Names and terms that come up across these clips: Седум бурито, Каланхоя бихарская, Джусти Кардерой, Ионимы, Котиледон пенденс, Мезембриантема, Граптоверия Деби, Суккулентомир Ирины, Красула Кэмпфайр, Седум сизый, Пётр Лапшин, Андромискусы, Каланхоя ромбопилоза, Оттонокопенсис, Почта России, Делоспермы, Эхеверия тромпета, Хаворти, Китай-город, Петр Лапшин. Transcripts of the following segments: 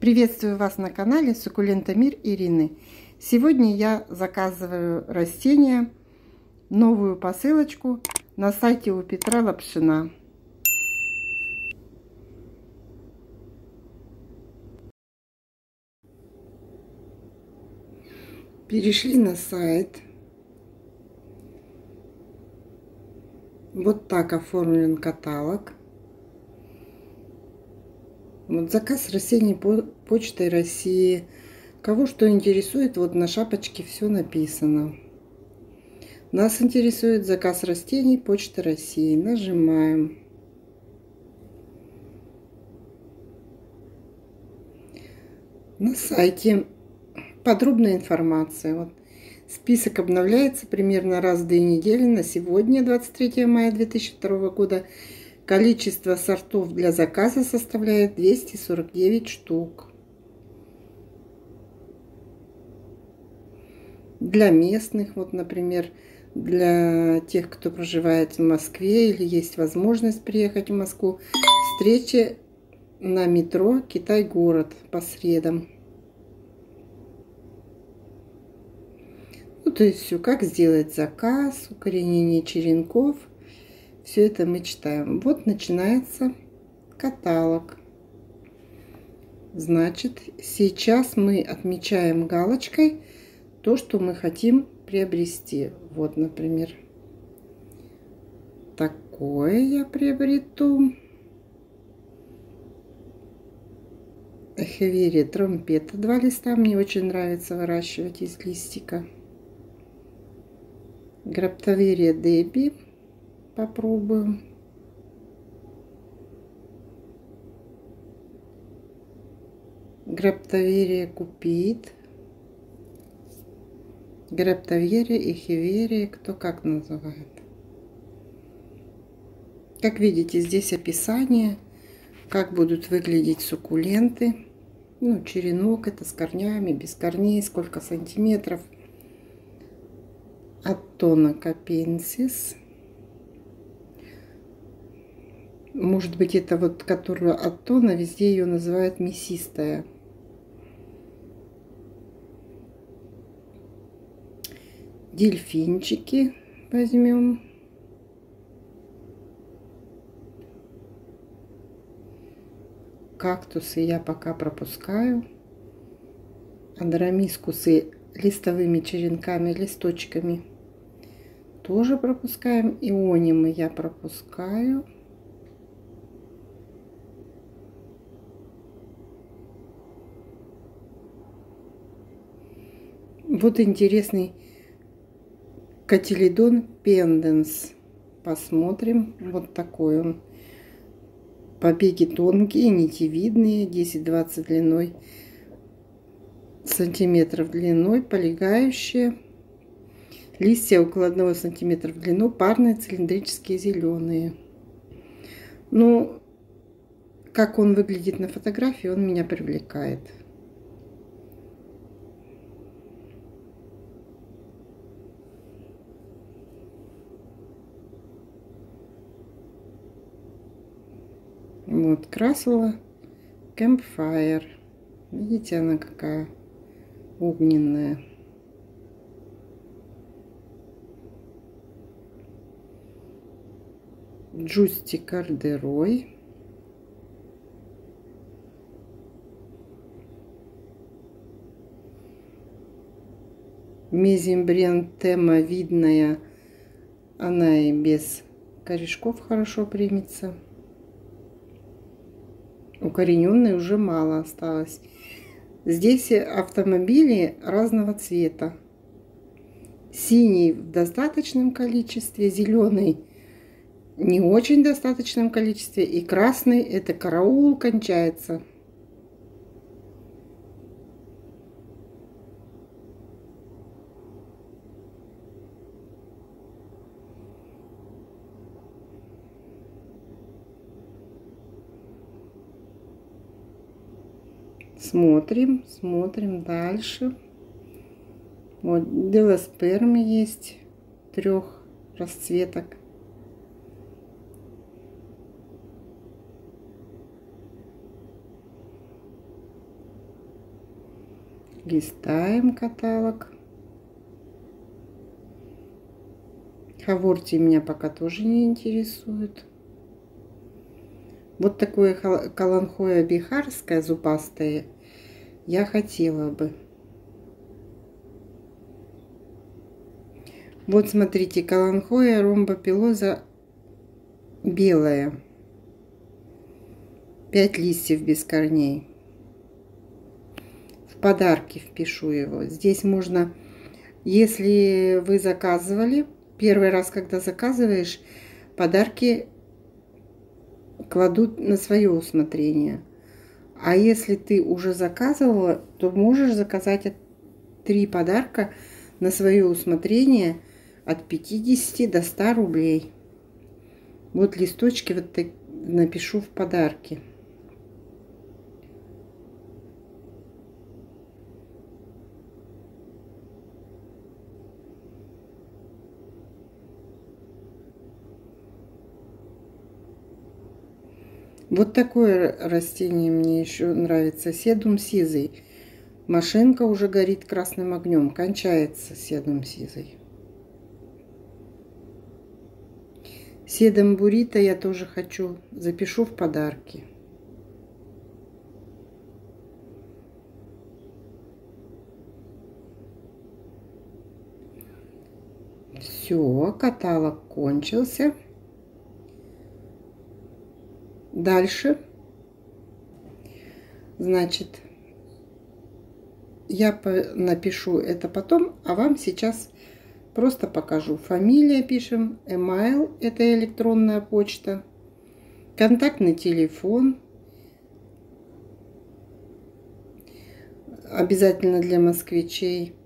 Приветствую вас на канале Суккулентомир Ирины. Сегодня я заказываю растения, новую посылочку на сайте у Петра Лапшина. Перешли на сайт. Вот так оформлен каталог. Вот заказ растений Почтой России. Кого что интересует, вот на шапочке все написано. Нас интересует заказ растений Почты России. Нажимаем. На сайте подробная информация. Вот. Список обновляется примерно раз в 2 недели. На сегодня, 23 мая 2002 года, количество сортов для заказа составляет 249 штук. Для местных, вот, например, для тех, кто проживает в Москве или есть возможность приехать в Москву, встречи на метро Китай-город по средам. Ну, то есть все, как сделать заказ, укоренение черенков. Все это мы читаем. Вот начинается каталог. Значит, сейчас мы отмечаем галочкой то, что мы хотим приобрести. Вот, например, такое я приобрету. Эхеверия тромпета. 2 листа. Мне очень нравится выращивать из листика. Граптоверия Деби. Попробуем. Граптоверия купит. Граптоверия и хеверия, кто как называет. Как видите, здесь описание, как будут выглядеть суккуленты. Ну, черенок это с корнями, без корней, сколько сантиметров. Оттонокопенсис. Может быть, это вот, которую оттона, везде ее называют мясистая. Дельфинчики возьмем. Кактусы я пока пропускаю. Андромискусы листовыми черенками, листочками тоже пропускаем. Ионимы я пропускаю. Вот интересный котиледон пенденс. Посмотрим. Вот такой он. Побеги тонкие, нитевидные, 10-20 длиной, сантиметров длиной, полегающие. Листья около 1 сантиметра в длину, парные, цилиндрические, зеленые. Ну, как он выглядит на фотографии, он меня привлекает. Вот Красула Кэмпфайр. Видите, она какая огненная. Джусти Кардерой. Мезембриантема видная. Она и без корешков хорошо примется. Укорененной уже мало осталось. Здесь автомобили разного цвета. Синий в достаточном количестве, зеленый не очень достаточном количестве и красный это караул кончается. Смотрим, смотрим дальше. Вот, делоспермы есть 3 расцветок. Листаем каталог. Хаворти меня пока тоже не интересует. Вот такое каланхоя бихарская зубастая я хотела бы. Вот смотрите, каланхоя ромбопилоза белая. 5 листьев без корней. В подарки впишу его. Здесь можно, если вы заказывали, первый раз, когда заказываешь, подарки кладут на свое усмотрение. А если ты уже заказывала, то можешь заказать 3 подарка на свое усмотрение от 50 до 100 рублей. Вот листочки вот такие напишу в подарки. Вот такое растение мне еще нравится. Седум сизый. Машинка уже горит красным огнем. Кончается седум сизый. Седум бурито я тоже хочу. Запишу в подарки. Все, каталог кончился. Дальше, значит, я напишу это потом, а вам сейчас просто покажу. Фамилия пишем, email, это электронная почта, контактный телефон, обязательно для москвичей,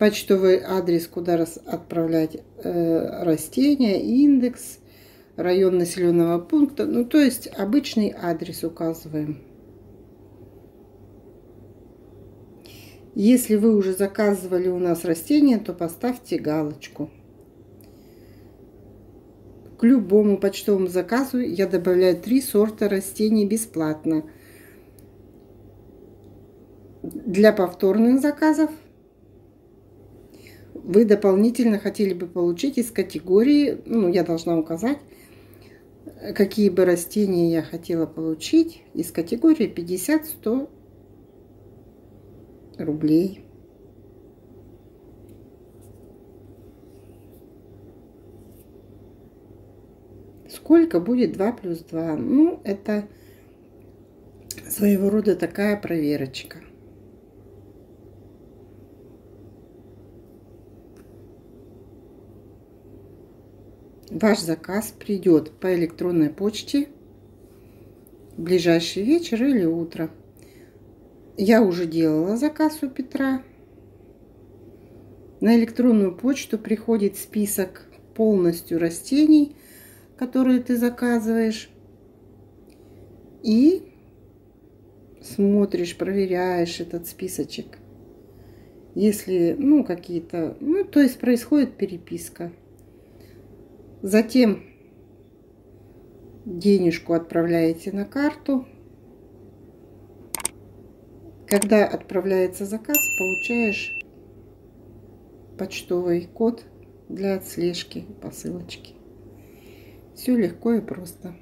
почтовый адрес, куда отправлять растения, индекс, район населенного пункта, ну то есть обычный адрес указываем. Если вы уже заказывали у нас растения, то поставьте галочку. К любому почтовому заказу я добавляю 3 сорта растений бесплатно. Для повторных заказов вы дополнительно хотели бы получить из категории, ну я должна указать, какие бы растения я хотела получить из категории 50-100 рублей. Сколько будет 2 + 2? Ну, это своего рода такая проверочка. Ваш заказ придет по электронной почте в ближайший вечер или утро. Я уже делала заказ у Петра. На электронную почту приходит список полностью растений, которые ты заказываешь. И смотришь, проверяешь этот списочек. Если, ну, какие-то... Ну, то есть происходит переписка. Затем денежку отправляете на карту. Когда отправляется заказ, получаешь почтовый код для отслежки посылочки. Все легко и просто.